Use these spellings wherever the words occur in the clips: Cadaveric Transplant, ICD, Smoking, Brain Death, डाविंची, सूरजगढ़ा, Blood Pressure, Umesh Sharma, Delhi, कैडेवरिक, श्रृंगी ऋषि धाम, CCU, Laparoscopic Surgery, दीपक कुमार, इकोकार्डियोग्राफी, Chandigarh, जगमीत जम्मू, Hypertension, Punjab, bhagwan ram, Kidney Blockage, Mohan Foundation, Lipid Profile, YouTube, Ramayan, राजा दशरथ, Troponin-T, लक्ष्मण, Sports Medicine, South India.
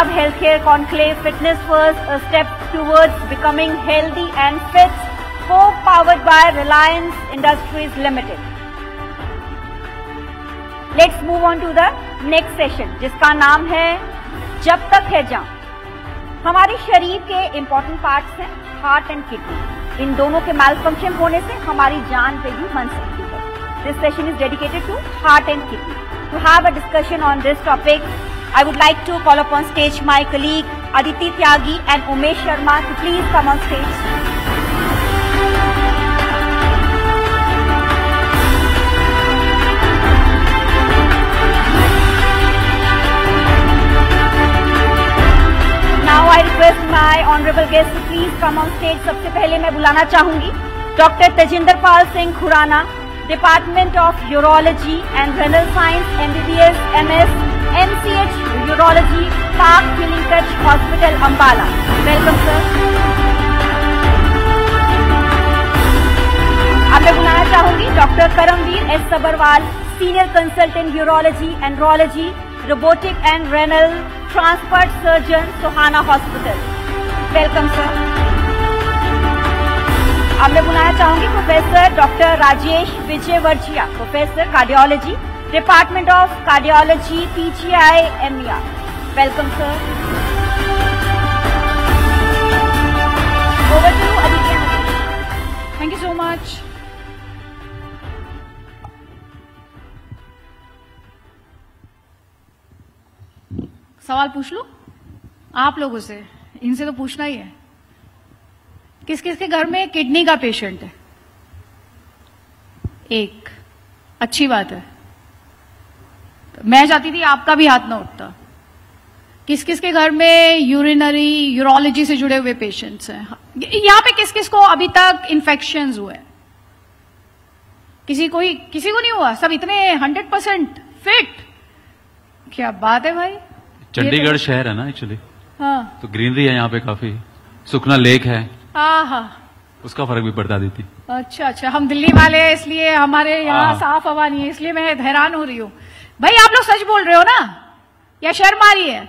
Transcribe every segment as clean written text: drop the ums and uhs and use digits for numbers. अब health care conclave fitness first, a step towards becoming healthy and fit, को powered by Reliance industries limited. Let's move on to the next session जिसका नाम है जब तक है जान। हमारे शरीर के इंपॉर्टेंट पार्ट्स हैं हार्ट एंड किडनी। इन दोनों के माल फंक्शन होने से हमारी जान पे भी बन सकती है। This session is dedicated to heart and kidney. To have a discussion on this topic I would like to call upon stage my colleague Aditi Tyagi and Umesh Sharma to please come on stage. Now I request my honorable guests to please come on stage. सबसे पहले मैं बुलाना चाहूँगी Dr. Tejinderpal Singh Khurana, Department of Urology and Renal Science, MBBS, MS. MCH Urology, Park Clinic Hospital Ambala. Welcome sir. अब मैं बुलाना चाहूंगी doctor Karambir S Sabharwal, senior consultant urology andrology, robotic and renal transplant surgeon, Sohana hospital. Welcome sir. अब मैं बुलाना चाहूंगी professor doctor Rajesh Vijayvargiya, professor cardiology, Department of Cardiology, PGI, MEA. Welcome, sir. Over to Aditi. Thank you so much. सवाल पूछ लूं आप लोगों से, इनसे तो पूछना ही है। किस किस के घर में किडनी का पेशेंट है? एक अच्छी बात है। मैं चाहती थी आपका भी हाथ ना उठता। किस किस के घर में यूरिनरी यूरोलॉजी से जुड़े हुए पेशेंट्स हैं? यहां पे किस किस को अभी तक इन्फेक्शंस हुए? किसी को नहीं हुआ? सब इतने 100% फिट, क्या बात है भाई। चंडीगढ़ शहर है ना एक्चुअली, हाँ तो ग्रीनरी है यहाँ पे, काफी सुखना लेक है, हाँ उसका फर्क भी पड़ता देती। अच्छा, हम दिल्ली वाले हैं इसलिए हमारे यहाँ साफ हवा नहीं है, इसलिए मैं हैरान हो रही हूँ। भाई आप लोग सच बोल रहे हो ना या शर्म आ रही है?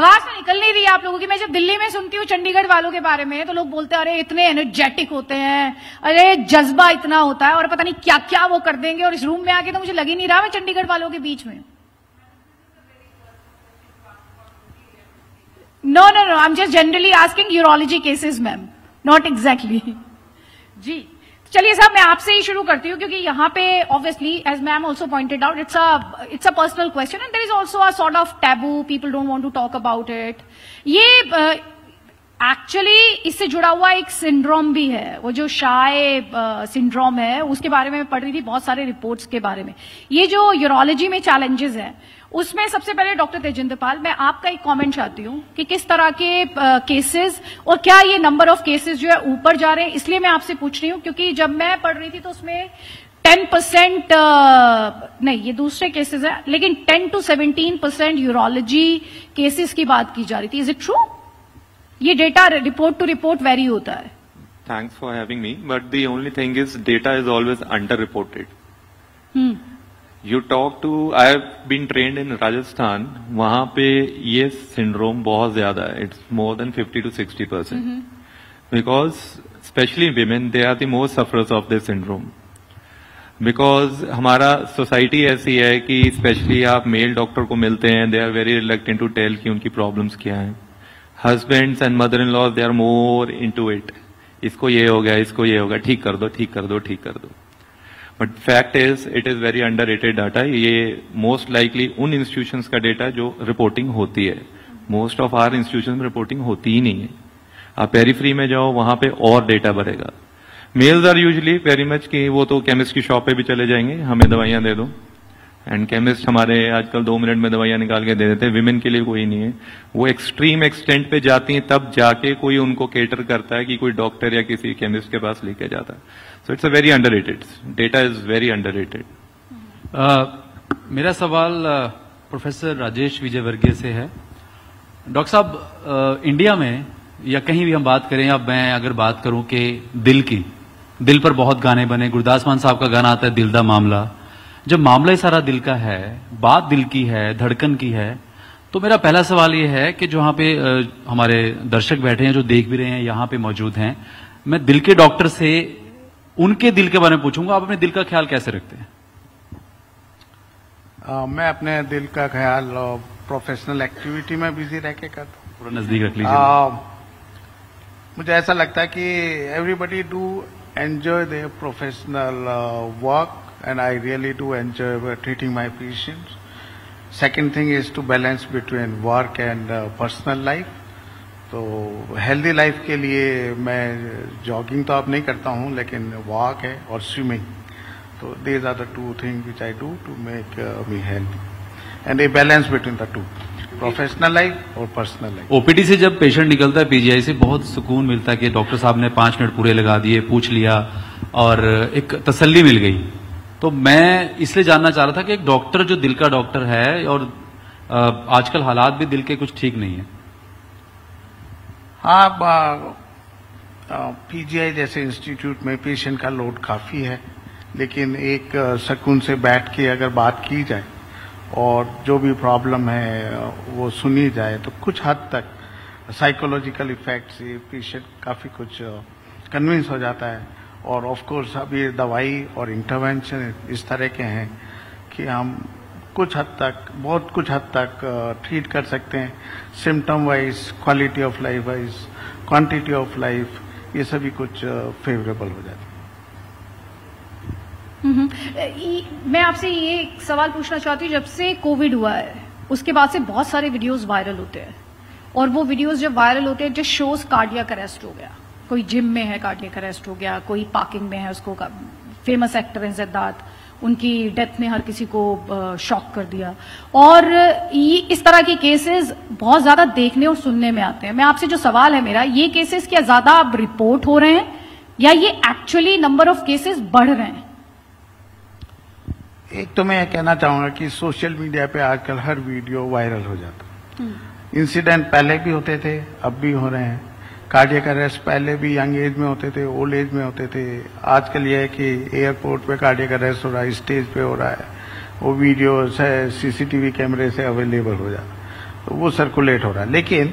आवाज तो निकल नहीं रही है आप लोगों की। मैं जब दिल्ली में सुनती हूँ चंडीगढ़ वालों के बारे में तो लोग बोलते हैं अरे इतने एनर्जेटिक होते हैं, अरे जज्बा इतना होता है और पता नहीं क्या क्या वो कर देंगे। और इस रूम में आके तो मुझे लग ही नहीं रहा मैं चंडीगढ़ वालों के बीच में। No, I am just generally asking urology cases ma'am, not exactly जी। चलिए साहब मैं आपसे ही शुरू करती हूँ क्योंकि यहाँ पे obviously as ma'am also pointed out it's a personal question and there is also a sort of taboo, people don't want to talk about it. ये एक्चुअली इससे जुड़ा हुआ एक सिंड्रोम भी है, वो जो शाय सिंड्रोम है उसके बारे में मैं पढ़ रही थी बहुत सारे रिपोर्ट्स के बारे में। ये जो यूरोलॉजी में चैलेंजेस है उसमें सबसे पहले डॉक्टर तेजिंदरपाल मैं आपका एक कमेंट चाहती हूं कि किस तरह के केसेस और क्या ये नंबर ऑफ केसेस जो है ऊपर जा रहे हैं, इसलिए मैं आपसे पूछ रही हूं क्योंकि जब मैं पढ़ रही थी तो उसमें 10% नहीं ये दूसरे केसेस हैं लेकिन 10 to 17% यूरोलॉजी केसेस की बात की जा रही थी। Is it true? ये data report to report very होता है। Thanks for having me, but the only thing is data is always under reported. You talk to, I have been trained in Rajasthan, वहाँ पे ये syndrome बहुत ज्यादा है, it's more than 50 to 60%, because especially women they are the most sufferers of this syndrome, because हमारा society ऐसी है कि especially आप male doctor को मिलते हैं they are very reluctant to tell कि उनकी problems क्या हैं, husbands and mother-in-laws they are more into it, इसको ये हो गया इसको ये होगा, ठीक कर दो ठीक कर दो ठीक कर दो। But fact is it is very under rated data. ये मोस्ट लाइकली उन इंस्टीट्यूशंस का डाटा जो रिपोर्टिंग होती है, मोस्ट ऑफ आर इंस्टीट्यूशन में रिपोर्टिंग होती ही नहीं है। आप पेरीफ्री में जाओ वहां पे और डेटा बढ़ेगा। Males are usually very much कि वो तो केमिस्ट की शॉप पे भी चले जाएंगे, हमें दवाइयां दे दो, एंड केमिस्ट हमारे आजकल 2 मिनट में दवाइयां निकाल के दे देते हैं। विमेन के लिए कोई नहीं है, वो एक्सट्रीम एक्सटेंट पे जाती हैं तब जाके कोई उनको केटर करता है कि कोई डॉक्टर या किसी केमिस्ट के पास लेके जाता है। So it's a very underrated, data is very underrated. मेरा सवाल प्रोफेसर राजेश विजयवर्गीय से है। डॉक्टर साहब इंडिया में या कहीं भी हम बात करें, अब मैं अगर बात करूं कि दिल पर बहुत गाने बने, गुरदास मान साहब का गाना आता है दिल दा मामला। जब मामला ही सारा दिल का है, बात दिल की है, धड़कन की है, तो मेरा पहला सवाल ये है कि जहाँ पे हमारे दर्शक बैठे हैं जो देख भी रहे हैं यहाँ पे मौजूद हैं, मैं दिल के डॉक्टर से उनके दिल के बारे में पूछूंगा, आप अपने दिल का ख्याल कैसे रखते हैं? मैं अपने दिल का ख्याल प्रोफेशनल एक्टिविटी में बिजी रह के करता हूँ। थोड़ा नजदीक रख लीजिए। मुझे ऐसा लगता है कि everybody do enjoy their professional work and I really do enjoy treating my patients. Second thing is to balance between work and personal life. तो healthy life के लिए मैं jogging तो आप नहीं करता हूँ, लेकिन walk है और swimming. तो these are the two things which I do to make me healthy. And a balance between the two, professional life और पर्सनल लाइफ। ओपीडी से जब पेशेंट निकलता है पीजीआई से, बहुत सुकून मिलता है कि डॉक्टर साहब ने 5 मिनट पूरे लगा दिए, पूछ लिया और एक तसल्ली मिल गई। तो मैं इसलिए जानना चाह रहा था कि एक डॉक्टर जो दिल का डॉक्टर है, और आजकल हालात भी दिल के कुछ ठीक नहीं है। हाँ, पीजीआई जैसे इंस्टीट्यूट में पेशेंट का लोड काफी है, लेकिन एक सुकून से बैठ के अगर बात की जाए और जो भी प्रॉब्लम है वो सुनी जाए तो कुछ हद तक साइकोलॉजिकल इफेक्ट से पेशेंट काफी कुछ कन्विंस हो जाता है। और ऑफ कोर्स अभी दवाई और इंटरवेंशन इस तरह के हैं कि हम कुछ हद तक, बहुत कुछ हद तक ट्रीट कर सकते हैं, symptom wise, quality of life wise, quantity of life, ये सभी कुछ फेवरेबल हो जाते हैं। मैं आपसे ये सवाल पूछना चाहती हूँ, जब से कोविड हुआ है उसके बाद से बहुत सारे वीडियोस वायरल होते हैं, और वो वीडियोस जब वायरल होते हैं जो शोज कार्डियक अरेस्ट हो गया, कोई जिम में है कार्डियक अरेस्ट हो गया, कोई पार्किंग में है, उसको फेमस एक्टर हैं जद्दात, उनकी डेथ ने हर किसी को शॉक कर दिया, और ये इस तरह के केसेस बहुत ज्यादा देखने और सुनने में आते हैं। मैं आपसे जो सवाल है मेरा, ये केसेस क्या ज्यादा अब रिपोर्ट हो रहे हैं या ये एक्चुअली नंबर ऑफ केसेस बढ़ रहे हैं? एक तो मैं यह कहना चाहूंगा कि सोशल मीडिया पे आजकल हर वीडियो वायरल हो जाता है। इंसिडेंट पहले भी होते थे, अब भी हो रहे हैं। कार्डियक अरेस्ट पहले भी यंग एज में होते थे, ओल्ड एज में होते थे। आजकल यह है कि एयरपोर्ट पे कार्डियक अरेस्ट हो रहा है, स्टेज पे हो रहा है, वो वीडियोस है, सीसीटीवी कैमरे से अवेलेबल हो जाता है, तो वो सर्कुलेट हो रहा है। लेकिन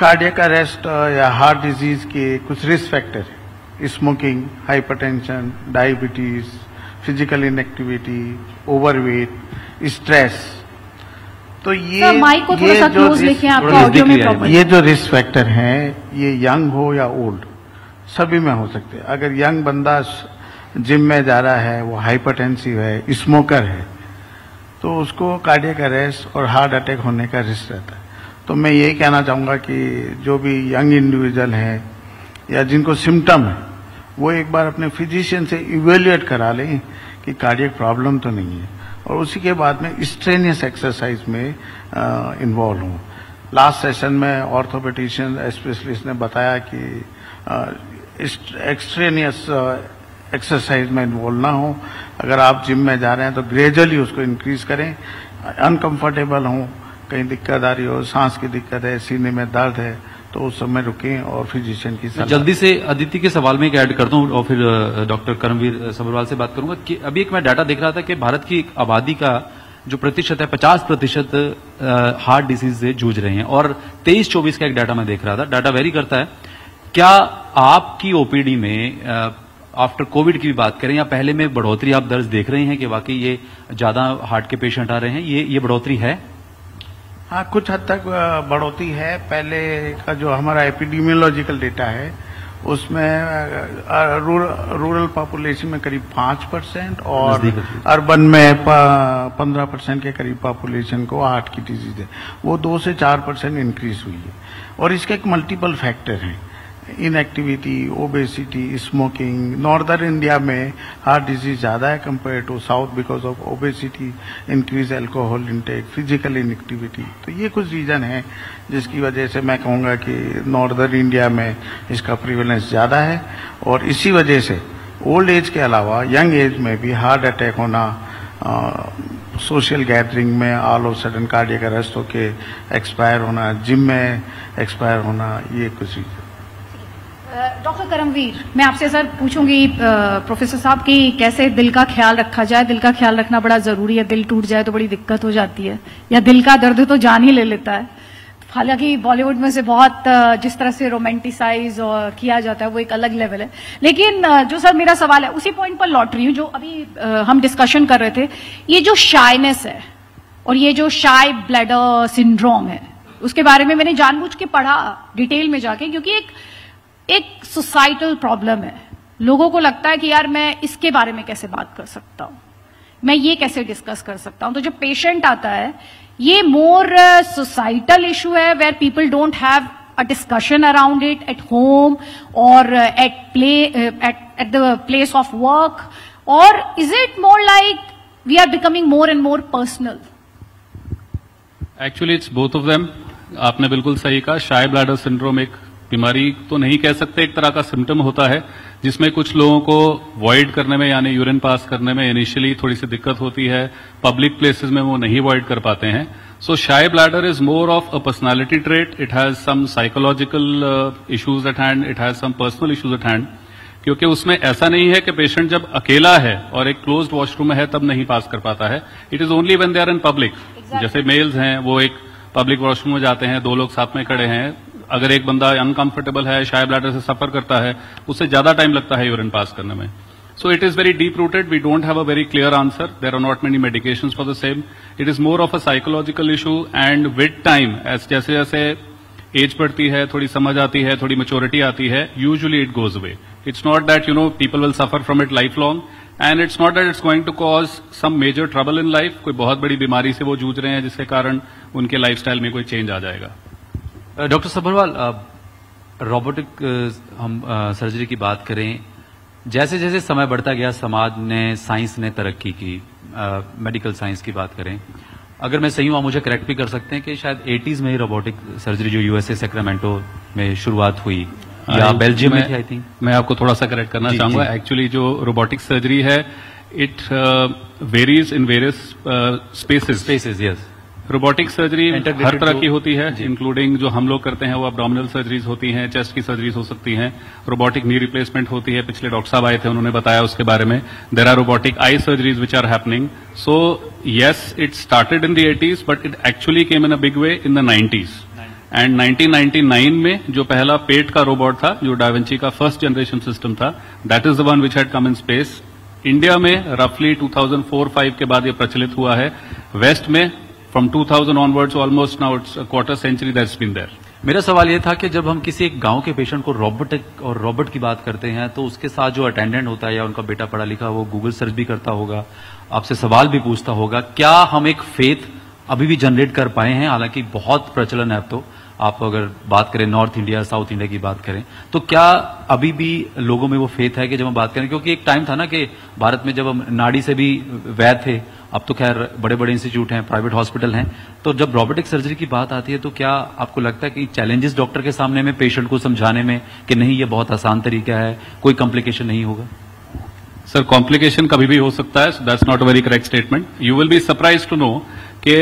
कार्डियक अरेस्ट या हार्ट डिजीज के कुछ रिस्क फैक्टर है, smoking, hypertension, diabetes, physical inactivity, overweight, stress. तो ये जो रिस्क फैक्टर हैं, ये यंग हो या ओल्ड, सभी में हो सकते हैं। अगर यंग बंदा जिम में जा रहा है, वो हाइपरटेंसिव है, स्मोकर है, तो उसको कार्डियक अरेस्ट और हार्ट अटैक होने का रिस्क रहता है। तो मैं यही कहना चाहूंगा कि जो भी यंग इंडिविजुअल है या जिनको सिम्टम है, वो एक बार अपने फिजिशियन से इवेल्युएट करा लें कि कार्डियक प्रॉब्लम तो नहीं है, और उसी के बाद में स्ट्रेनियस एक्सरसाइज में इन्वॉल्व हूँ। लास्ट सेशन में ऑर्थोपेडिशियन स्पेशलिस्ट ने बताया कि एक्सट्रेनियस एक्सरसाइज में इन्वॉल्व ना हो। अगर आप जिम में जा रहे हैं तो ग्रेजुअली उसको इंक्रीज करें। अनकंफर्टेबल हो, कहीं दिक्कत आ रही हो, सांस की दिक्कत है, सीने में दर्द है, तो उस समय रुकें और फिजिशियन की सलाह। जल्दी से अदिति के सवाल में एक ऐड करता हूं और फिर डॉक्टर करमवीर सबरवाल से बात करूंगा कि अभी एक मैं डाटा देख रहा था कि भारत की आबादी का जो प्रतिशत है 50% हार्ट डिजीज से जूझ रहे हैं, और 23-24 का एक डाटा मैं देख रहा था, डाटा वेरी करता है। क्या आपकी ओपीडी में आफ्टर कोविड की भी बात करें या पहले में बढ़ोतरी आप दर्ज देख रहे हैं कि वाकई ये ज्यादा हार्ट के पेशेंट आ रहे हैं, ये बढ़ोतरी है? हाँ, कुछ हद तक बढ़ोतरी है। पहले का जो हमारा एपिडेमियोलॉजिकल डेटा है उसमें रूरल पॉपुलेशन में करीब 5% और अर्बन में 15% के करीब पॉपुलेशन को हार्ट की डिजीज है, वो 2 से 4% इंक्रीज हुई है। और इसके एक मल्टीपल फैक्टर हैं, inactivity, obesity, smoking. Northern India में हार्ट डिजीज ज़्यादा है compare to south because of obesity, increase alcohol intake, physical inactivity. तो ये कुछ रीजन है जिसकी वजह से मैं कहूँगा कि नॉर्दर्न इंडिया में इसका प्रीवेलेंस ज़्यादा है, और इसी वजह से ओल्ड एज के अलावा यंग एज में भी हार्ट अटैक होना, सोशल गैदरिंग में all of sudden cardiac arrest होके एक्सपायर होना, जिम में एक्सपायर होना, ये कुछ डॉक्टर करमवीर, मैं आपसे सर पूछूंगी प्रोफेसर साहब कि कैसे दिल का ख्याल रखा जाए। दिल का ख्याल रखना बड़ा जरूरी है, दिल टूट जाए तो बड़ी दिक्कत हो जाती है, या दिल का दर्द तो जान ही ले लेता है। हालांकि बॉलीवुड में से बहुत जिस तरह से रोमांटिसाइज किया जाता है वो एक अलग लेवल है, लेकिन जो सर मेरा सवाल है उसी पॉइंट पर लौट रही हूँ जो अभी हम डिस्कशन कर रहे थे। ये जो शाइनेस है और ये जो शाई ब्लैडर सिंड्रोम है उसके बारे में मैंने जानबूझ के पढ़ा डिटेल में जाके, क्योंकि एक सोसाइटल प्रॉब्लम है। लोगों को लगता है कि यार मैं इसके बारे में कैसे बात कर सकता हूँ, मैं ये कैसे डिस्कस कर सकता हूँ। तो जो पेशेंट आता है ये मोर सोसाइटल इशू है, where people don't have a discussion around it at home और at the place of work, और is it more like we are becoming more and more personal? Actually it's both of them. आपने बिल्कुल सही कहा, शाई bladder syndrome एक बीमारी तो नहीं कह सकते, एक तरह का सिम्टम होता है जिसमें कुछ लोगों को वॉइड करने में यानी यूरिन पास करने में इनिशियली थोड़ी सी दिक्कत होती है, पब्लिक प्लेसेस में वो नहीं वॉइड कर पाते हैं। So shy bladder is more of a personality trait, it has some psychological issues at hand, it has some personal issues at hand, क्योंकि उसमें ऐसा नहीं है कि पेशेंट जब अकेला है और एक क्लोज्ड वॉशरूम है तब नहीं पास कर पाता है। It is only when they are in public. जैसे मेल्स हैं वो एक पब्लिक वॉशरूम में जाते हैं, दो लोग साथ में खड़े हैं, अगर एक बंदा अनकंफर्टेबल है, शाई ब्लैडर से सफर करता है, उससे ज्यादा टाइम लगता है यूरिन पास करने में। So it is very deep rooted, we don't have a very clear answer, there are not many medications for the same, it is more of a psychological issue. And with time, जैसे जैसे as बढ़ती है, थोड़ी समझ आती है, थोड़ी maturity आती है, usually it goes away. It's not that you know people will suffer from it life long, and it's not that it's going to cause some major trouble in life. कोई बहुत बड़ी बीमारी से वो जूझ रहे हैं जिसके कारण उनके लाइफस्टाइल में कोई चेंज आ जाएगा। डॉक्टर सबरवाल, रोबोटिक हम सर्जरी की बात करें, जैसे जैसे समय बढ़ता गया, समाज ने, साइंस ने तरक्की की, मेडिकल साइंस की बात करें, अगर मैं सही हूँ मुझे करेक्ट भी कर सकते हैं कि शायद 80s में ही रोबोटिक सर्जरी जो यूएसए सैक्रामेंटो में शुरुआत हुई या बेल्जियम में थी, आई थिंक। मैं आपको थोड़ा सा करेक्ट करना चाहूंगा। एक्चुअली जो रोबोटिक सर्जरी है it varies in various spaces. Yes, robotic surgery हर तरह की होती है, इंक्लूडिंग जो हम लोग करते हैं वो एब्डोमिनल सर्जरीज होती हैं, चेस्ट की सर्जरीज हो सकती हैं, रोबोटिक नी रिप्लेसमेंट होती है, पिछले डॉक्टर साहब आए थे उन्होंने बताया उसके बारे में। There are robotic eye surgeries which are happening. So yes, it started in the 80s but it actually came in a big way in the 90s and 1999 में जो पहला पेट का रोबोट था जो डाविंची का फर्स्ट जनरेशन सिस्टम था, that is the one which had come in space. India में रफली 2004-05 के बाद ये प्रचलित हुआ है, वेस्ट में from 2000 onwards almost now it's quarter century that's been there. मेरा सवाल ये था कि जब हम किसी एक गांव के पेशेंट को रोबोटिक और रोबोट की बात करते हैं तो उसके साथ जो अटेंडेंट होता है या उनका बेटा पढ़ा लिखा वो गूगल सर्च भी करता होगा, आपसे सवाल भी पूछता होगा, क्या हम एक फेथ अभी भी जनरेट कर पाए हैं? हालांकि बहुत प्रचलन है अब तो, आप अगर बात करें नॉर्थ इंडिया, साउथ इंडिया की बात करें, तो क्या अभी भी लोगों में वो फेथ है कि जब हम बात करें, क्योंकि एक टाइम था ना कि भारत में जब हम नाड़ी से भी वैध थे, अब तो खैर बड़े बड़े इंस्टीट्यूट हैं, प्राइवेट हॉस्पिटल हैं, तो जब रोबोटिक सर्जरी की बात आती है तो क्या आपको लगता है कि चैलेंजेस डॉक्टर के सामने में, पेशेंट को समझाने में कि नहीं ये बहुत आसान तरीका है, कोई कॉम्प्लिकेशन नहीं होगा? सर, कॉम्प्लिकेशन कभी भी हो सकता है, that's not a very correct statement. You will be surprise to know कि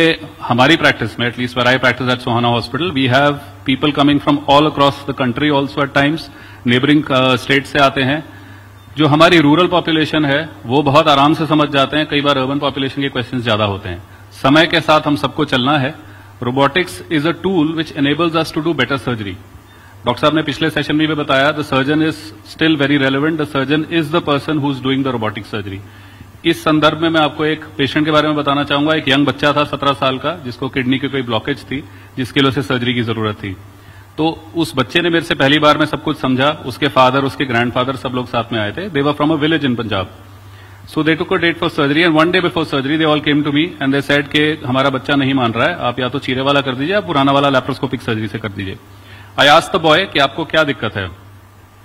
हमारी प्रैक्टिस में, at least where I practice at Sohana hospital, we have people coming from all across the country, also at times neighbouring state से आते हैं। जो हमारी rural population है वो बहुत आराम से समझ जाते हैं, कई बार अर्बन पॉपुलेशन के क्वेश्चंस ज्यादा होते हैं। समय के साथ हम सबको चलना है। Robotics is a tool which enables us to do better surgery. Doctor साहब ने पिछले सेशन में भी बताया, the surgeon is still very relevant, the surgeon is the person who is doing the robotic surgery. इस संदर्भ में मैं आपको एक पेशेंट के बारे में बताना चाहूंगा। एक यंग बच्चा था 17 साल का, जिसको किडनी की कोई ब्लॉकेज थी जिसके लिए उसे सर्जरी की जरूरत थी। तो उस बच्चे ने मेरे से पहली बार में सब कुछ समझा, उसके फादर, उसके ग्रैंडफादर सब लोग साथ में आए थे। They were from a village in Punjab, so they took a date for surgery and one day before surgery they all came to me and they said के हमारा बच्चा नहीं मान रहा है, आप या तो चीरे वाला कर दीजिए या पुराना वाला लैप्रोस्कोपिक सर्जरी से कर दीजिए। आई आस्क्ड द बॉय कि आपको क्या दिक्कत है?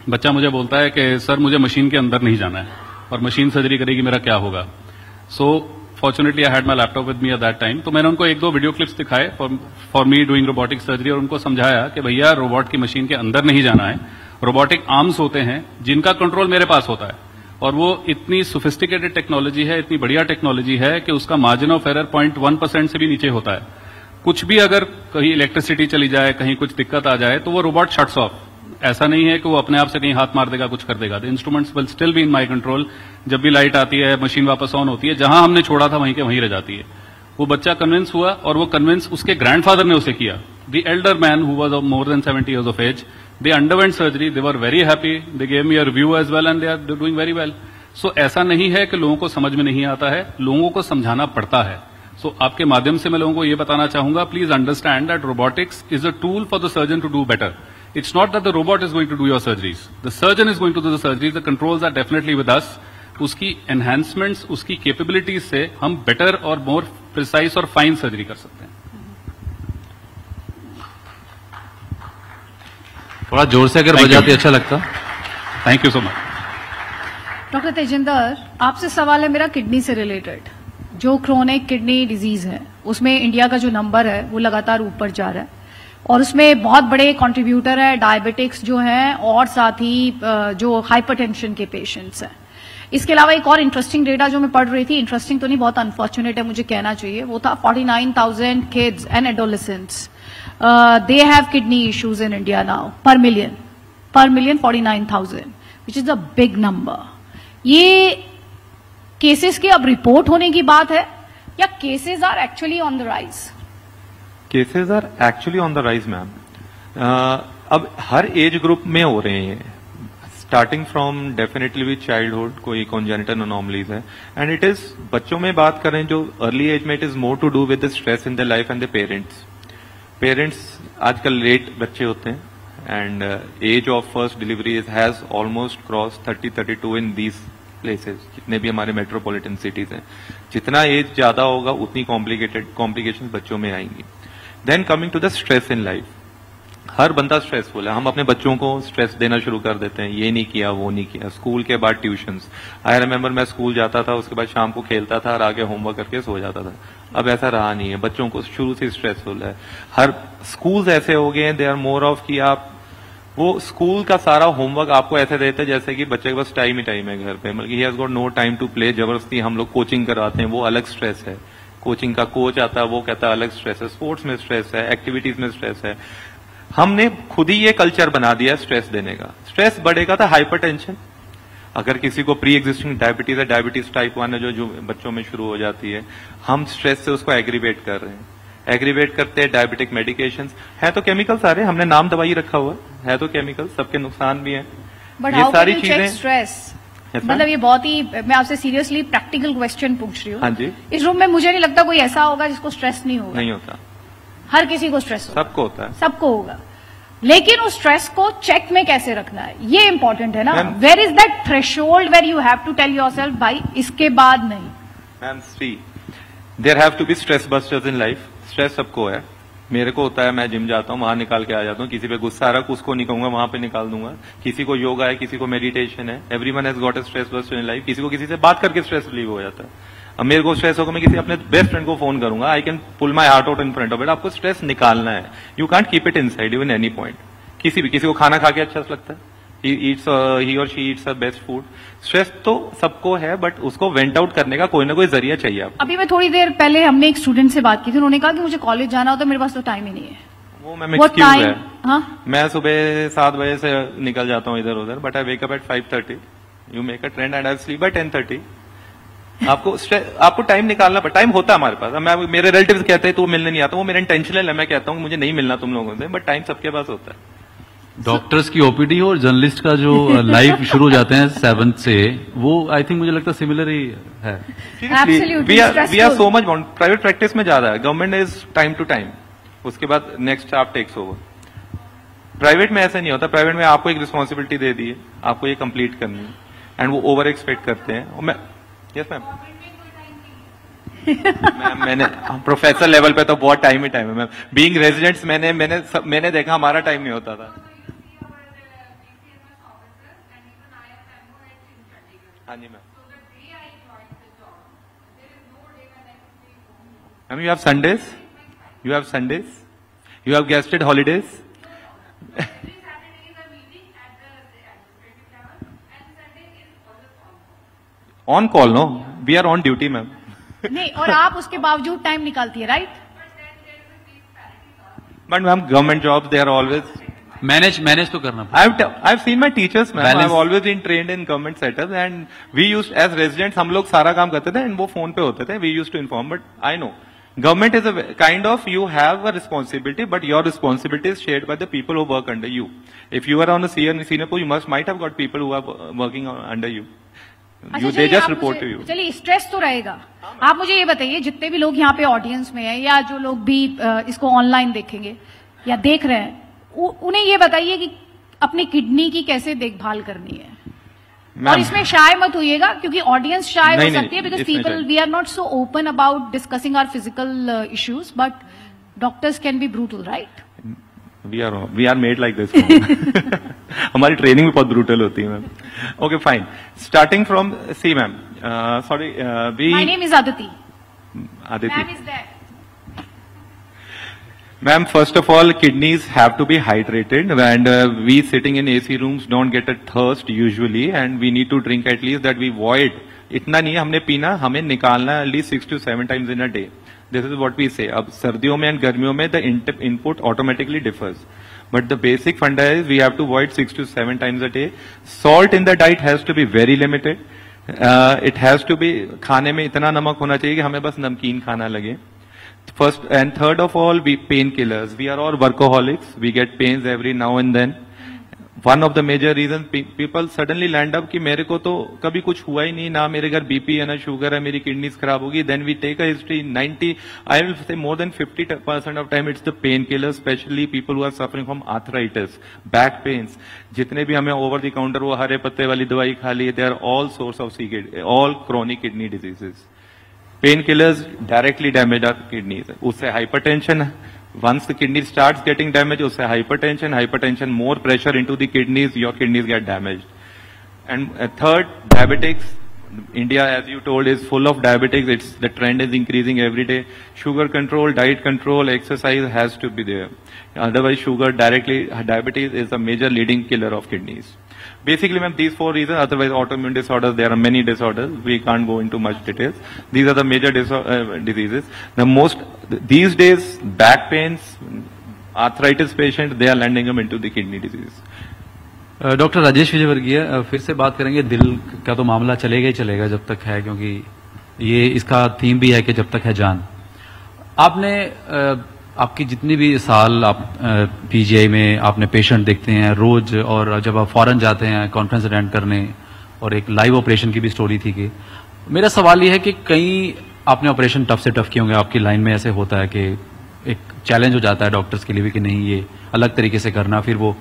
बच्चा मुझे बोलता है कि सर मुझे मशीन के अंदर नहीं जाना है और मशीन सर्जरी करेगी, मेरा क्या होगा? So fortunately I had my laptop with me at that time, तो मैंने उनको एक दो वीडियो क्लिप्स दिखाए for me doing robotic surgery और उनको समझाया कि भैया रोबोट की मशीन के अंदर नहीं जाना है। रोबोटिक आर्म्स होते हैं जिनका कंट्रोल मेरे पास होता है और वो इतनी सोफिस्टिकेटेड टेक्नोलॉजी है, इतनी बढ़िया टेक्नोलॉजी है कि उसका मार्जिन ऑफ एरर 0.1% से भी नीचे होता है। कुछ भी अगर कहीं इलेक्ट्रिसिटी चली जाए, कहीं कुछ दिक्कत आ जाए तो वो रोबोट शट्स ऑफ ऐसा नहीं है कि वो अपने आप से कहीं हाथ मार देगा, कुछ कर देगा। The instruments will still be in my control. जब भी लाइट आती है, मशीन वापस ऑन होती है, जहां हमने छोड़ा था वहीं के वहीं रह जाती है। वो बच्चा कन्विंस हुआ और वो कन्विंस उसके ग्रैंडफादर ने उसे किया। The elder man who was more than 70 years of age, they underwent surgery, they were very happy, they gave me a review as well and they are doing very well. So ऐसा नहीं है कि लोगों को समझ में नहीं आता है, लोगों को समझाना पड़ता है। So, आपके माध्यम से मैं लोगों को यह बताना चाहूंगा, please understand that robotics is a tool for the surgeon to do better. It's not that the robot is going to do your surgeries, the surgeon is going to do the surgeries. The controls are definitely with us. उसकी enhancements, उसकी capabilities से हम better और more precise और fine surgery कर सकते हैं। थोड़ा जोर से अगर बजाते अच्छा लगता। Thank you so much. Doctor Tejinder, आपसे सवाल है मेरा किडनी से रिलेटेड। जो क्रोनिक किडनी डिजीज है उसमें इंडिया का जो नंबर है वो लगातार ऊपर जा रहा है और उसमें बहुत बड़े कंट्रीब्यूटर है डायबिटिक्स जो हैं और साथ ही जो हाइपरटेंशन के पेशेंट्स हैं। इसके अलावा एक और इंटरेस्टिंग डेटा जो मैं पढ़ रही थी, इंटरेस्टिंग तो नहीं, बहुत अनफॉर्चुनेट है मुझे कहना चाहिए, वो था 49,000 kids and adolescents they have kidney issues in India now per million 49,000 which is a big number. ये केसेस की अब रिपोर्ट होने की बात है या cases are actually on the rise? Cases are actually on the rise ma'am. अब हर एज ग्रुप में हो रहे हैं, starting from definitely with childhood, कोई कॉन्जेनिटल अनोमलीज है। एंड इट इज, बच्चों में बात करें जो अर्ली एज में, it is more to do with the stress in the life and the parents. आजकल लेट बच्चे होते हैं and age of first delivery has almost cross 30-32 in these places. जितने भी हमारे मेट्रोपॉलिटन सिटीज हैं, जितना एज ज्यादा होगा उतनी कॉम्प्लिकेशन बच्चों में आएंगी। Then coming to the stress in life, हर बंदा स्ट्रेसफुल है। हम अपने बच्चों को स्ट्रेस देना शुरू कर देते हैं, ये नहीं किया वो नहीं किया, स्कूल के बाद ट्यूशंस। आई रिमेम्बर मैं स्कूल जाता था, उसके बाद शाम को खेलता था और आगे होमवर्क करके सो जाता था। अब ऐसा रहा नहीं है, बच्चों को शुरू से स्ट्रेसफुल है। हर स्कूल ऐसे हो गए हैं, दे आर मोर ऑफ कि आप वो स्कूल का सारा होमवर्क आपको ऐसे देते हैं जैसे कि बच्चे के पास टाइम ही टाइम है घर पे, मतलब ही has got no time to play. जबरदस्ती हम लोग कोचिंग करवाते हैं, वो अलग स्ट्रेस है। कोचिंग का कोच आता है, वो कहता है अलग स्ट्रेस है। स्पोर्ट्स में स्ट्रेस है, एक्टिविटीज में स्ट्रेस है। हमने खुद ही ये कल्चर बना दिया स्ट्रेस देने का। स्ट्रेस बढ़ेगा तो हाइपरटेंशन, अगर किसी को प्री एग्जिस्टिंग डायबिटीज है, डायबिटीज टाइप 1 है जो बच्चों में शुरू हो जाती है, हम स्ट्रेस से उसको एग्रीवेट कर रहे हैं। एग्रीवेट करते हैं डायबिटिक मेडिकेशंस है तो केमिकल, सारे हमने नाम दवाई रखा हुआ है तो केमिकल, सबके नुकसान भी है। But ये सारी चीजें स्ट्रेस, मतलब ये बहुत ही, मैं आपसे सीरियसली प्रैक्टिकल क्वेश्चन पूछ रही हूँ। हाँ जी, इस रूम में मुझे नहीं लगता कोई ऐसा होगा जिसको स्ट्रेस नहीं होता। हर किसी को स्ट्रेस सबको होगा, लेकिन उस स्ट्रेस को चेक में कैसे रखना है ये इम्पोर्टेंट है ना। Where is that threshold where you have to tell yourself भाई इसके बाद नहीं। Ma'am see, there have to be stress busters in life. Stress सबको है, मेरे को होता है, मैं जिम जाता हूँ वहां निकाल के आ जाता हूँ। किसी पे गुस्सा आ रहा है उसको नहीं कहूंगा, वहां पे निकाल दूंगा। किसी को योगा है, किसी को मेडिटेशन है। Everyone has got a stress bust in life. किसी को किसी से बात करके स्ट्रेस रिलीव हो जाता है। अब मेरे को स्ट्रेस होगा, मैं किसी अपने बेस्ट फ्रेंड को फोन करूंगा, I can pull my heart out in front of it. आपको स्ट्रेस निकालना है, you can't keep it inside even any point. किसी को खाना खा के अच्छा लगता है, ही और she eats a best food. Stress तो सबको है, बट उसको वेंट आउट करने का कोई ना कोई जरिया चाहिए आपको। अभी मैं थोड़ी देर पहले हमने एक स्टूडेंट से बात की थी, उन्होंने कहा कि मुझे कॉलेज जाना होता है, मेरे पास तो टाइम ही नहीं है। वो मैम एक्सक्यूज है। हाँ? मैं सुबह 7 बजे से निकल जाता हूँ इधर उधर, but I wake up at 5:30। You make a trend and I sleep by 10:30। आपको टाइम निकालना पड़ता, टाइम होता है हमारे पास। मेरे रिलेटिव्स कहते हैं तू मिलने नहीं आता, वो मेरा इंटेंशनल है। मैं कहता हूँ मुझे नहीं मिलना तुम लोगों से, बट टाइम सबके पास होता है। डॉक्टर्स की ओपीडी और जर्नलिस्ट का जो लाइफ शुरू हो जाते हैं 7th से, वो आई थिंक मुझे लगता है सिमिलर ही है। We are so much bound, private practice में ज्यादा है। Government is time to time, उसके बाद नेक्स्ट आप टेक्स ओवर। प्राइवेट में ऐसा नहीं होता, प्राइवेट में आपको एक रिस्पॉन्सिबिलिटी दे दी है, आपको ये कंप्लीट करनी है एंड वो ओवर एक्सपेक्ट करते हैं। और यस मैम, मैंने प्रोफेसर लेवल पे तो बहुत टाइम ही टाइम है मैम। बीइंग रेजिडेंट्स मैंने देखा, हमारा टाइम नहीं होता था। हाँ जी ma'am, you have Sundays, you have gazetted holidays. On call, no we are on duty ma'am. नहीं, और आप उसके बावजूद टाइम निकालती है, right? But ma'am government jobs they are always Manage to karna. I've seen my teachers, ma'am. I've always been trained in government sectors, and we used as residents, हम लोग सारा काम करते थे, and वो phone पे होते थे. We used to inform, but I know government is a kind of you have a responsibility, but your responsibility is shared by the people who work under you. If you are on a senior post, you might have got people who are working under you. They just report to you. चलिए stress तो रहेगा. आप मुझे ये बताइए जितने भी लोग यहाँ पे ऑडियंस में हैं या जो लोग भी इसको ऑनलाइन देखेंगे या देख रहे हैं उन्हें ये बताइए कि अपनी किडनी की कैसे देखभाल करनी है. और इसमें शाय मत होइएगा क्योंकि ऑडियंस शाय हो सकती है because people we are not so open about discussing our physical issues but doctors can be brutal right. We are made like this. हमारी ट्रेनिंग भी बहुत ब्रूटल होती है ma'am. Okay fine. Starting from C ma'am. Sorry. My name is Aditi. Aditi. Ma'am is there. Ma'am, first of all, kidneys have to be hydrated, and we sitting in AC rooms don't get a thirst usually, and we need to drink at least that we void. इतना नहीं हमने पीना, हमें निकालना at least 6 to 7 times in a day. This is what we say. अब सर्दियों में and गर्मियों में the input automatically differs. But the basic funda is we have to avoid 6 to 7 times a day. Salt in the diet has to be very limited. It has to be खाने में इतना नमक होना चाहिए कि हमें बस नमकीन खाना लगे. First and third of all, we painkillers. We are all workaholics. We get pains every now and then. One of the major reasons people suddenly land up कि मेरे को तो कभी कुछ हुआ ही नहीं ना मेरे घर बीपी है ना शुगर है मेरी किडनीज खराब होगी. Then we take a history. 90, I will say more than 50% of time it's the painkillers, especially people who are suffering from arthritis, back pains. जितने भी हमें over the counter वो हरे पत्ते वाली दवाई खा ली, they are all source of all chronic kidney diseases. Painkillers directly damage our kidneys. उससे hypertension. Once the kidney starts getting damaged, उससे hypertension, more pressure into the kidneys, your kidneys get damaged. And third, diabetics. India, as you told, is full of diabetics. The trend is increasing every day. Sugar control, diet control, exercise has to be there. Otherwise, sugar directly, diabetes is a major leading killer of kidneys. Basically, ma'am, these four reasons. Otherwise, autoimmune disorders. There are many disorders. We can't go into much details. These are the major diseases. The most these days, back pains, arthritis patients, they are landing them into the kidney disease. Doctor Rajesh Vijayvargiya फिर से बात करेंगे. दिल का तो मामला चलेगा ही चलेगा जब तक है क्योंकि ये इसका थीम भी है कि जब तक है जान. आपने आपकी जितनी भी साल आप पीजीआई में आपने पेशेंट देखते हैं रोज और जब आप फॉरेन जाते हैं कॉन्फ्रेंस अटेंड करने और एक लाइव ऑपरेशन की भी स्टोरी थी कि मेरा सवाल ये है कि कई आपने ऑपरेशन टफ से टफ किए होंगे. आपकी लाइन में ऐसे होता है कि एक चैलेंज हो जाता है डॉक्टर्स के लिए भी कि नहीं ये अलग तरीके से करना फिर वो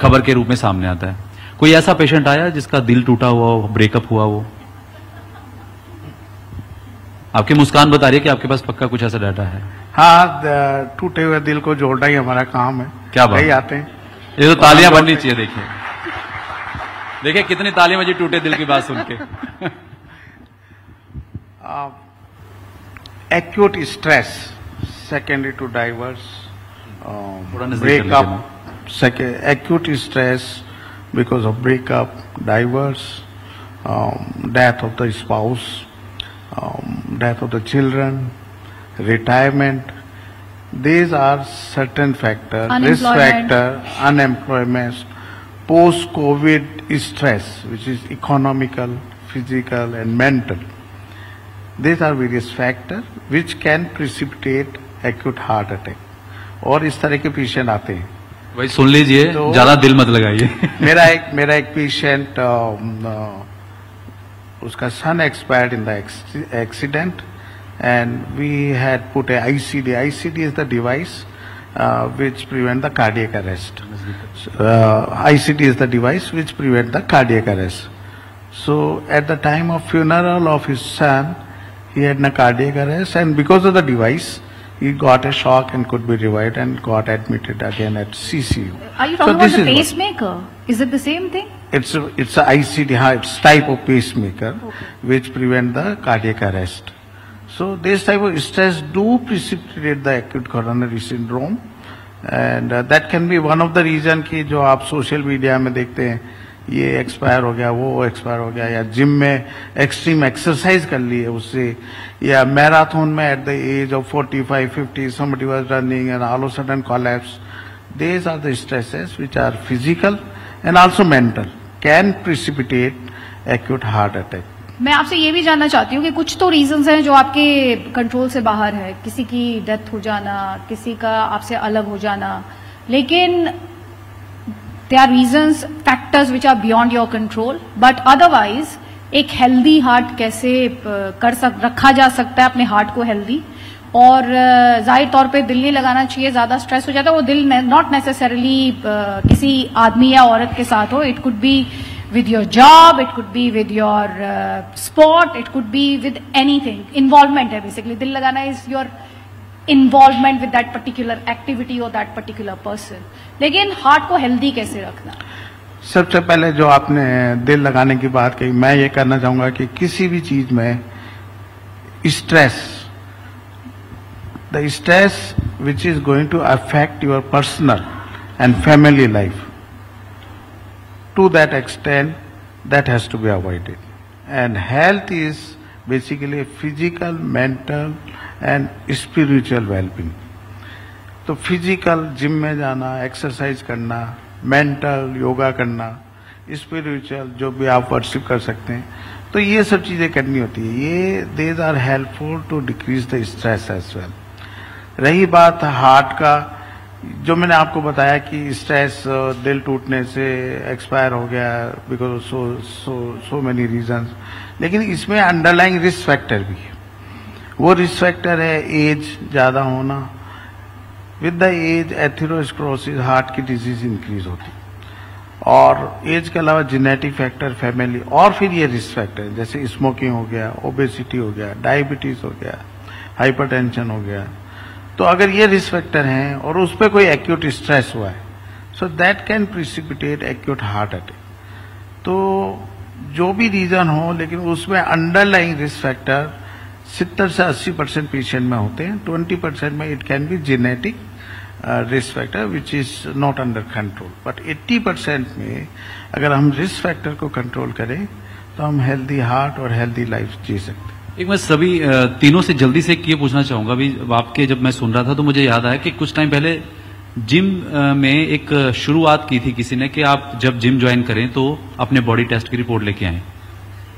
खबर के रूप में सामने आता है. कोई ऐसा पेशेंट आया जिसका दिल टूटा हुआ हो ब्रेकअप हुआ हो? आपकी मुस्कान बता रही है कि आपके पास पक्का कुछ ऐसा डाटा है. हाँ, टूटे हुए दिल को जोड़ना ही हमारा काम है. क्या बात आते हैं ये तो तालियां बननी चाहिए. देखिए देखिए कितनी तालियां मुझे टूटे दिल की बात सुन के. Acute stress secondary to divorce breakup acute stress because of breakup divorce death of the spouse death of the children, retirement, these are certain factors, risk factor, unemployment, post-COVID stress, which is economical, physical and mental. These are various factors which can precipitate acute heart attack. और इस तरह के patient आते हैं. वही सुन लीजिए, ज़्यादा दिल मत लगाइए. मेरा एक पेशेंट उसका son expired in the accident and we had put a ICD. ICD is the device which prevent the cardiac arrest. ICD is the device which prevent the cardiac arrest. So at the time of funeral of his son he had an cardiac arrest and because of the device he got a shock and could be revived and got admitted again at CCU. Are you talking about the pacemaker? Is it the same thing? It's a ICD, it's type of pacemaker, okay, which prevent the cardiac arrest. So this type of stress do precipitate the acute coronary syndrome, and that can be one of the reason कि जो आप social media में देखते हैं ये expire हो गया वो एक्सपायर हो गया या जिम में एक्सट्रीम एक्सरसाइज कर ली है उससे या मैराथन में at the age of 45-50 somebody was running and all of a sudden collapse. These are the stresses which are physical and also mental, can precipitate acute heart attack. मैं आपसे ये भी जानना चाहती हूँ कि कुछ तो रीजंस हैं जो आपके कंट्रोल से बाहर है, किसी की डेथ हो जाना, किसी का आपसे अलग हो जाना, लेकिन there are reasons, factors which are beyond your control, but otherwise एक हेल्दी हार्ट कैसे रखा जा सकता है अपने हार्ट को हेल्दी, और जाहिर तौर पे दिल नहीं लगाना चाहिए, ज्यादा स्ट्रेस हो जाता है वो दिल, नॉट नेसेसरली किसी आदमी या औरत के साथ हो, it could be with your job, it could be with your sport, it could be with anything, involvement है बेसिकली, दिल लगाना is your involvement with that particular activity और दैट पर्टिकुलर पर्सन, लेकिन हार्ट को हेल्दी कैसे रखना? सबसे पहले जो आपने दिल लगाने की बात कही, मैं ये करना चाहूंगा कि किसी भी चीज में stress, the stress which is going to affect your personal and family life, to that extent that has to be avoided, and health is basically physical, mental and spiritual well-being. तो physical gym में जाना, exercise करना, mental yoga करना, spiritual जो भी आप worship कर सकते हैं, तो ये सब चीजें करनी होती है, ये these are helpful to decrease the stress as well. रही बात हार्ट का, जो मैंने आपको बताया कि स्ट्रेस, दिल टूटने से एक्सपायर हो गया बिकॉज सो मेनी रीजंस, लेकिन इसमें अंडरलाइंग रिस्क फैक्टर भी है, वो रिस्क फैक्टर है एज ज़्यादा होना, with the age atherosclerosis heart की डिजीज इंक्रीज होती, और एज के अलावा जेनेटिक फैक्टर, फैमिली, और फिर ये रिस्क फैक्टर जैसे स्मोकिंग हो गया, ओबेसिटी हो गया, डायबिटीज हो गया, हाइपरटेंशन हो गया, तो अगर ये रिस्क फैक्टर हैं और उस पर कोई एक्यूट स्ट्रेस हुआ है, so that can precipitate acute heart attack. तो जो भी रीजन हो, लेकिन उसमें अंडरलाइंग रिस्क फैक्टर 70 से 80% पेशेंट में होते हैं, 20% में it can be genetic risk factor which is not under control, but 80% में अगर हम रिस्क फैक्टर को कंट्रोल करें तो हम हेल्दी हार्ट और हेल्दी लाइफ जी सकते हैं. एक मैं सभी तीनों से जल्दी से ये पूछना चाहूंगा, अभी आपके जब मैं सुन रहा था तो मुझे याद आया कि कुछ टाइम पहले जिम में एक शुरुआत की थी किसी ने कि आप जब जिम ज्वाइन करें तो अपने बॉडी टेस्ट की रिपोर्ट लेके आएं.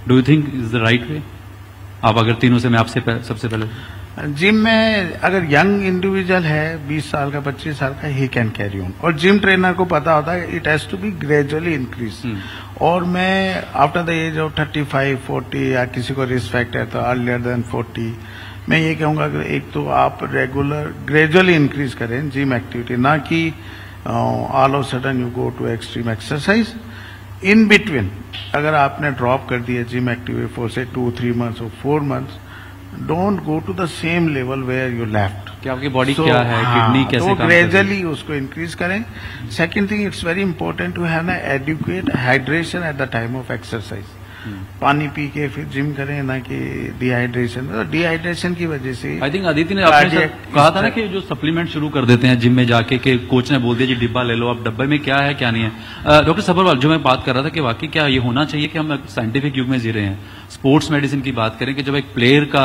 Do you think is the right way? आप अगर तीनों से, मैं आपसे सबसे पहले. जिम में अगर यंग इंडिविजुअल है 20 साल का, 25 साल का, ही कैन कैरी ऑन, और जिम ट्रेनर को पता होता है it has to be gradually increase, और मैं आफ्टर द एज ऑफ 35, 40 या किसी को रिस्क फैक्टर तो अर्लियर देन 40, मैं ये कहूंगा कि एक तो आप रेगुलर ग्रेजुअली इंक्रीज करें जिम एक्टिविटी, ना कि all of sudden you go to extreme exercise. In between अगर आपने ड्रॉप कर दिया जिम एक्टिविटी फॉर से 2-3 मंथ्स और 4 मंथ्स, don't go to the same level where you left, कि आपकी बॉडी क्या है, किडनी कैसे काम कर रही है, तो ग्रेजुअली उसको इंक्रीज करें. Second thing, it's very important to have adequate hydration at the time of exercise. पानी पी के फिर जिम करें, ना कि डिहाइड्रेशन. डिहाइड्रेशन की वजह से आई थिंक अदिति ने आपने कहा था ना कि जो सप्लीमेंट शुरू कर देते हैं जिम में जाके, कि कोच ने बोल दिया जी डिब्बा ले लो, आप डब्बे में क्या है क्या नहीं है. डॉक्टर सबरवाल, जो मैं बात कर रहा था कि वाकई क्या ये होना चाहिए कि हम साइंटिफिक युग में जी रहे हैं. स्पोर्ट्स मेडिसिन की बात करें कि जब एक प्लेयर का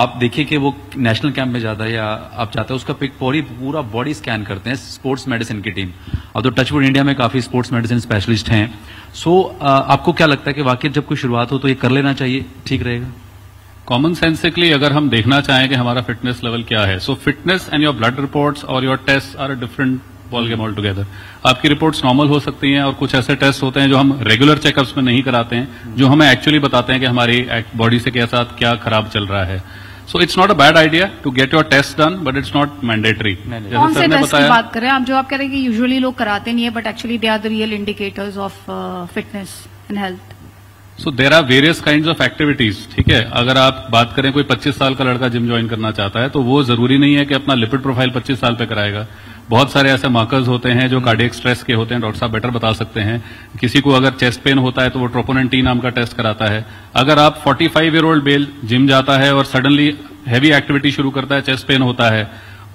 आप देखिए कि वो नेशनल कैंप में जाता है या आप जाता है, उसका पूरा बॉडी स्कैन करते हैं स्पोर्ट्स मेडिसिन की टीम. अब तो टचवुड इंडिया में काफी स्पोर्ट्स मेडिसिन स्पेशलिस्ट हैं. सो आपको क्या लगता है कि वाकई जब कोई शुरुआत हो तो ये कर लेना चाहिए, ठीक रहेगा? कॉमन सेंसिकली अगर हम देखना चाहें कि हमारा फिटनेस लेवल क्या है, so fitness and your blood reports और your test are a different ball game all together. आपकी रिपोर्ट्स नॉर्मल हो सकती हैं और कुछ ऐसे टेस्ट होते हैं जो हम रेगुलर चेकअप्स में नहीं कराते हैं, जो हमें एक्चुअली बताते हैं कि हमारी बॉडी से के साथ क्या खराब चल रहा है. So it's not a bad idea to get your test done, but it's not mandatory. कौन से टेस्ट की बात करें आप, जो आप कह रहे हैं कि यूजुअली लोग कराते नहीं है, but actually they are the real indicators of fitness and health. So there are various kind of activities, ठीक है. अगर आप बात करें कोई 25 साल का लड़का जिम ज्वाइन करना चाहता है तो वो जरूरी नहीं है कि अपना लिपिड प्रोफाइल 25 साल पे कराएगा. बहुत सारे ऐसे मार्कर्स होते हैं जो कार्डियक स्ट्रेस के होते हैं, डॉक्टर साहब बेटर बता सकते हैं. किसी को अगर चेस्ट पेन होता है तो वो ट्रोपोनिन-T नाम का टेस्ट कराता है. अगर आप 45-year-old बेल जिम जाता है और सडनली हैवी एक्टिविटी शुरू करता है, चेस्ट पेन होता है,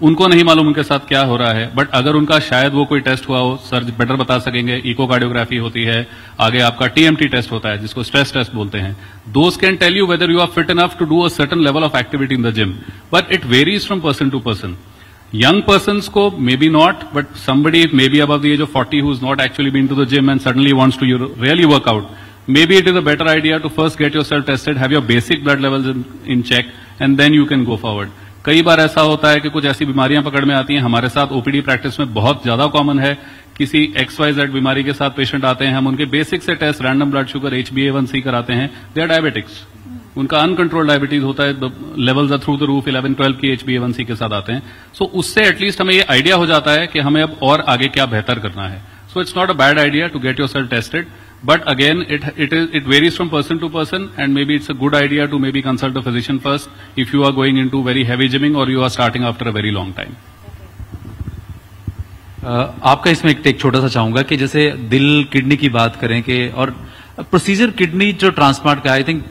उनको नहीं मालूम उनके साथ क्या हो रहा है, बट अगर उनका शायद वो कोई टेस्ट हुआ हो, सर्ज बेटर बता सकेंगे. इकोकार्डियोग्राफी होती है, आगे आपका TMT टेस्ट होता है जिसको स्ट्रेस टेस्ट बोलते हैं. Those can tell you whether you are fit enough to do a certain level of activity in the gym, but it varies from person to person. young persons ko maybe not, but somebody maybe above the age of 40 who's not actually been to the gym and suddenly wants to really work out, maybe it is a better idea to first get yourself tested, have your basic blood levels in check, and then you can go forward. कई बार ऐसा होता है कि कुछ ऐसी बीमारियां पकड़ में आती हैं, हमारे साथ ओपीडी प्रैक्टिस में बहुत ज्यादा कॉमन है, किसी XYZ बीमारी के साथ पेशेंट आते हैं, हम उनके बेसिक से test random blood sugar HbA1c कराते हैं, दे आर डायबिटिक्स, उनका अनकंट्रोल डायबिटीज होता है, levels are through the roof, 11-12 की HbA1c के साथ आते हैं. सो उससे एटलीस्ट हमें ये आइडिया हो जाता है कि हमें अब और आगे क्या बेहतर करना है. So it's not a bad idea to get yourself tested, but again it varies from person to person, and may be it's a good idea to may be consult a physician first if you are going into very heavy gymming और you are starting after a very long time. आपका इसमें एक छोटा सा चाहूंगा कि जैसे दिल किडनी की बात करें कि और प्रोसीजर किडनी जो ट्रांसप्लांट का आई थिंक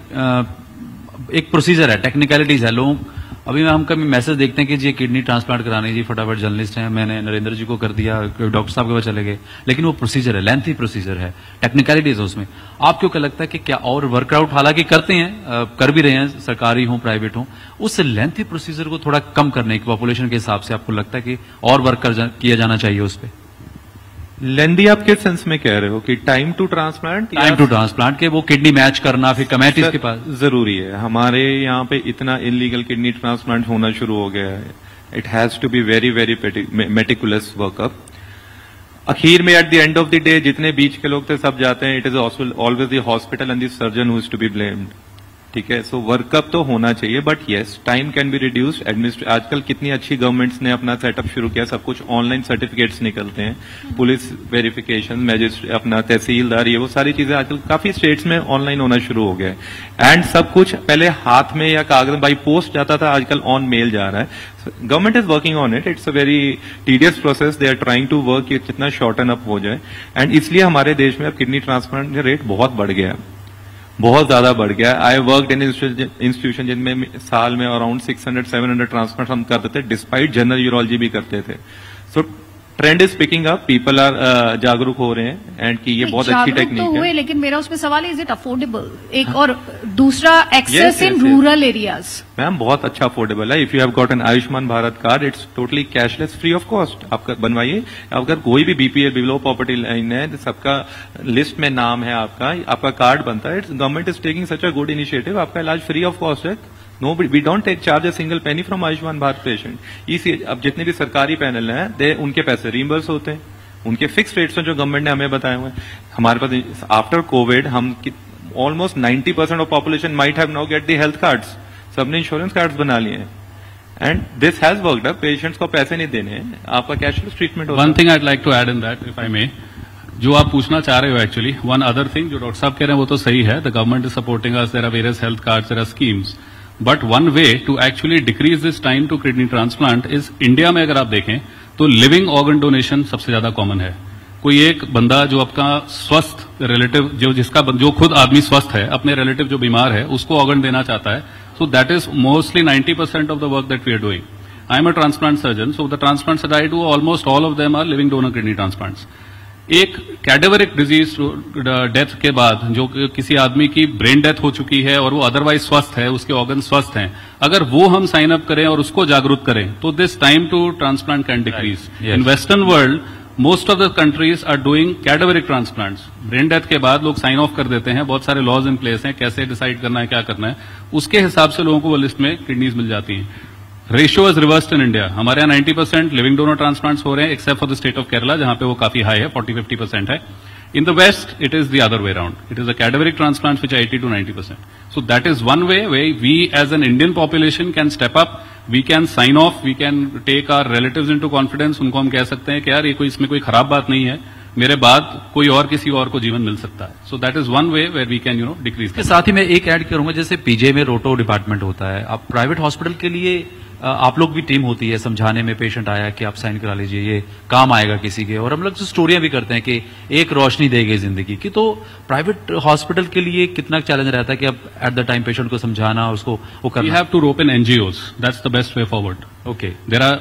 एक प्रोसीजर है, टेक्निकलिटीज है. लोग अभी हम कभी मैसेज देखते हैं कि जी किडनी ट्रांसप्लांट कराने जी फटाफट जर्नलिस्ट हैं, मैंने नरेंद्र जी को कर दिया, डॉक्टर साहब के पास चले गए, लेकिन वो प्रोसीजर है, लेंथी प्रोसीजर है, टेक्निकलिटीज है उसमें. आपको क्या लगता है कि क्या और वर्कआउट हालांकि करते हैं, कर भी रहे हैं, सरकारी हो प्राइवेट हो, उस लेंथी प्रोसीजर को थोड़ा कम करने की पॉपुलेशन के हिसाब से आपको लगता है कि और वर्क किया जाना चाहिए उस पर? लेंदी आप किस सेंस में कह रहे हो कि टाइम टू ट्रांसप्लांट के वो किडनी मैच करना फिर कमेटीज के पास जरूरी है. हमारे यहाँ पे इतना इलीगल किडनी ट्रांसप्लांट होना शुरू हो गया है, it has to be very very meticulous workup. अखीर में at the end of the day जितने बीच के लोग थे सब जाते हैं, it is always the hospital and the surgeon who is to be blamed. ठीक है, सो वर्कअप तो होना चाहिए, but yes time can be reduced. Administration आजकल कितनी अच्छी गवर्नमेंट्स ने अपना सेटअप शुरू किया, सब कुछ ऑनलाइन सर्टिफिकेट्स निकलते हैं, पुलिस वेरिफिकेशन, मैजिस्ट्रेट, अपना तहसीलदार, ये वो सारी चीजें आजकल काफी स्टेट्स में ऑनलाइन होना शुरू हो गया है. एंड सब कुछ पहले हाथ में या कागज बाई पोस्ट जाता था, आजकल ऑन मेल जा रहा है. Government is working on it, it's a very tedious process, they are trying to work ये कितना शॉर्टन अप हो जाए. एंड इसलिए हमारे देश में अब किडनी ट्रांसप्लांट का रेट बहुत बढ़ गया है, बहुत ज्यादा बढ़ गया. आई वर्क इन इंस्टीट्यूशन जिनमें साल में अराउंड 600-700 ट्रांसप्लांट हम करते थे, डिस्पाइट जनरल यूरोलॉजी भी करते थे. So trend is picking up, people are जागरूक हो रहे हैं एंड कि ये बहुत अच्छी टेक्निक तो है. लेकिन मेरा उसमें सवाल है, इज इट अफोर्डेबल, एक और दूसरा access in rural areas. Ma'am बहुत अच्छा अफोर्डेबल है, if you have got an Ayushman Bharat card it's totally cashless, free of cost. आप बनवाइए, अगर कोई भी बीपीएल बिलो प्रॉपर्टी लाइन है, सबका लिस्ट में नाम है आपका कार्ड बनता है. It's government is taking such a good initiative, आपका इलाज फ्री ऑफ कॉस्ट है. No, we don't take charge a single penny from Ayushman Bharat patient. इसी अब जितने भी सरकारी पैनल हैं, उनके पैसे रीइंबर्स होते हैं, उनके फिक्स रेट्स हैं जो गवर्नमेंट ने हमें बताए हुए हैं. हमारे पास आफ्टर कोविड हम almost 90% of population might have now get the health cards, सबने इंश्योरेंस कार्ड्स बना लिए हैं. And this has worked up, patients को पैसे नहीं देने, आपका कैशलेस ट्रीटमेंट होता है. One thing I like to add in that, if I may, जो आप पूछना चाह रहे हो एक्चुअली, वन अदर थिंग जो डॉक्टर साहब कह रहे हैं वो तो सही है, the government is supporting us, there are various health cards, there are schemes. But one way to actually decrease this time to kidney transplant is, India में अगर आप देखें तो लिविंग ऑर्गन डोनेशन सबसे ज्यादा कॉमन है. कोई एक बंदा जो आपका स्वस्थ रिलेटिव, जो खुद आदमी स्वस्थ है, अपने रिलेटिव जो बीमार है उसको ऑर्गन देना चाहता है. So that is mostly 90% of the work that we are doing. I am a transplant surgeon, so the transplants that I do, almost all of them are living donor kidney transplants. एक कैडेवरिक disease death के बाद, जो किसी आदमी की brain death हो चुकी है और वो अदरवाइज स्वस्थ है, उसके ऑर्गन स्वस्थ हैं, अगर वो हम साइन अप करें और उसको जागरूक करें तो this time to transplant can decrease. In western world most of the countries are doing कैडेवरिक transplants. Brain death के बाद लोग साइन ऑफ कर देते हैं, बहुत सारे लॉज इन प्लेस हैं कैसे डिसाइड करना है, क्या करना है, उसके हिसाब से लोगों को वो लिस्ट में किडनीज मिल जाती हैं. Ratio is reversed in India. हमारे यहाँ 90% लिविंग डोनर ट्रांसप्लांट्स हो रहे हैं, except for the state of Kerala जहां पे वो काफी हाई है, 40-50% है. In the west it is the other way round, it is the कैडेवरिक transplants which are 80-90%. So that is one way we as an Indian population can step up, we can sign off, we can take our relatives into confidence. उनको हम कह सकते हैं कि यार ये कोई, इसमें कोई खराब बात नहीं है, मेरे बाद कोई और किसी और को जीवन मिल सकता है. So that is one way where we can decrease. के साथ ही मैं एक ऐड करूंगा, जैसे पीजीआई में रोटो डिपार्टमेंट होता है, आप प्राइवेट हॉस्पिटल के लिए आप लोग भी टीम होती है समझाने में, पेशेंट आया कि आप साइन करा लीजिए ये काम आएगा किसी के, और हम लोग जो स्टोरियां भी करते हैं कि एक रोशनी देगी जिंदगी की. तो प्राइवेट हॉस्पिटल के लिए कितना चैलेंज रहता है कि अब एट द टाइम पेशेंट को समझाना, उसको वो करना. You have to rope in NGOs, that's the best way forward. Okay, there are,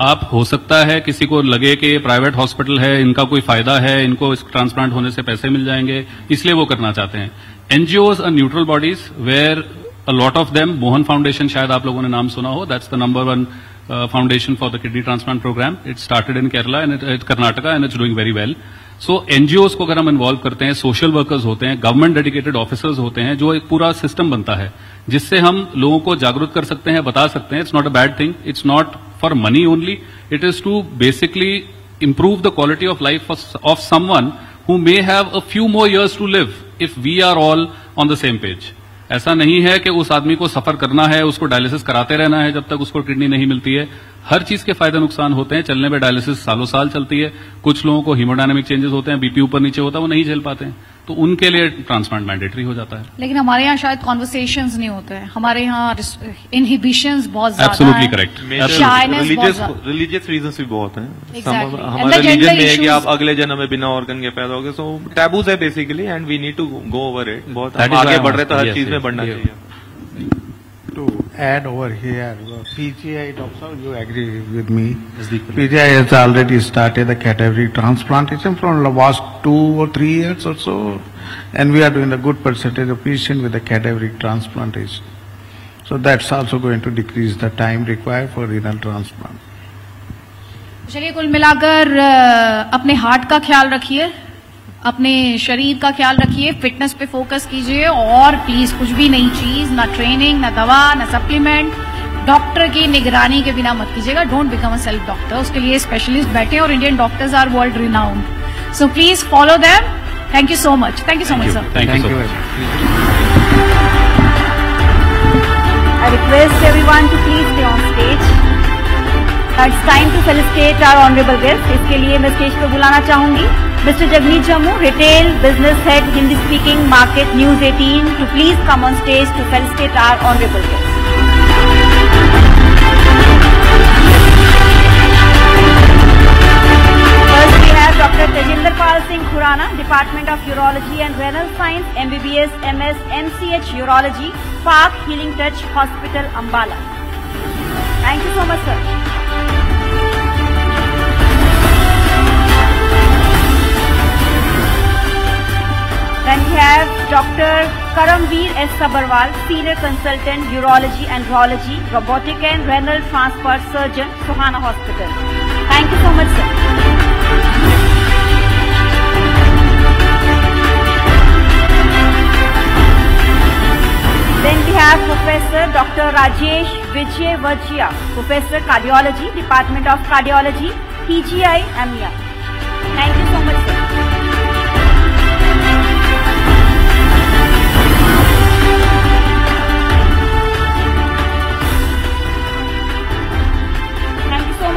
आप, हो सकता है किसी को लगे कि ये प्राइवेट हॉस्पिटल है, इनका कोई फायदा है, इनको इस ट्रांसप्लांट होने से पैसे मिल जाएंगे इसलिए वो करना चाहते हैं. NGOs are neutral bodies where a lot of them, Mohan Foundation शायद आप लोगों ने नाम सुना हो, that's the number one foundation for the kidney transplant program. It started in Kerala and Karnataka, and it's doing very well. So NGOs को अगर हम इन्वॉल्व करते हैं, सोशल वर्कर्स होते हैं, गवर्नमेंट डेडिकेटेड ऑफिसर्स होते हैं, जो एक पूरा सिस्टम बनता है जिससे हम लोगों को जागरूक कर सकते हैं, बता सकते हैं. It's not a bad thing, it's not for money only, it is to basically improve the quality of life of someone who may have a few more years to live if we are all on the same page. ऐसा नहीं है कि उस आदमी को सफर करना है, उसको डायलिसिस कराते रहना है जब तक उसको किडनी नहीं मिलती है. हर चीज के फायदे नुकसान होते हैं. चलने पे डायलिसिस सालों साल चलती है. कुछ लोगों को हीमोडायनेमिक चेंजेस होते हैं, बीपी ऊपर नीचे होता है, वो नहीं झेल पाते हैं, तो उनके लिए ट्रांसप्लांट मैंडेटरी हो जाता है. लेकिन हमारे यहाँ शायद कॉन्वर्सेशंस नहीं होते हैं, हमारे यहाँ इनहिबिशंस बहुत ज्यादा हैं. Absolutely correct. रिलीजियस रीजंस भी बहुत हैं. हमारे रिलीजन में है कि आप अगले जन्म में बिना ऑर्गन के पैदा होगे, सो टैबूज है basically, and we need to go over it. बहुत आगे बढ़ रहे तो हर चीज में बढ़ना चाहिए. To add over here PGI doctor, you agree with me? PGI has already started the cadaveric transplantation from the last 2 or 3 years or so, and we are doing a good percentage of patients with the cadaveric transplantation. So that's also going to decrease the time required for renal transplant. चलिए कुल मिलाकर अपने heart का ख्याल रखिए, अपने शरीर का ख्याल रखिए, फिटनेस पे फोकस कीजिए, और प्लीज कुछ भी नई चीज, ना ट्रेनिंग, ना दवा, ना सप्लीमेंट, डॉक्टर की निगरानी के बिना मत कीजिएगा. Don't become a self doctor. उसके लिए स्पेशलिस्ट बैठे, और Indian doctors are world renowned, so please follow them. Thank you so much. Thank you so much sir. Thank you. I request everyone to please stay on stage. It's time to felicitate our honourable guest. इसके लिए मैं stage पर बुलाना चाहूंगी mister जगमीत जम्मू, retail business head, Hindi speaking market, News 18, to please come on stage to felicitate our honourable guest. Dr. Tejinderpal Singh Khurana, Department of Urology and Renal Science, MBBS, MS, MCH Urology, Park Healing Touch Hospital, Ambala. Thank you so much, sir. Then we have Dr. Karmavirr S Sabharwal, Senior Consultant, Urology and Urology, Robotic and Renal Transplant Surgeon, Sohana Hospital. Thank you so much, sir. Then we have Professor Dr. Rajesh Vijayvergiya, Professor Cardiology, Department of Cardiology, PGI, AMIA. Thank you so much, sir. Thank you so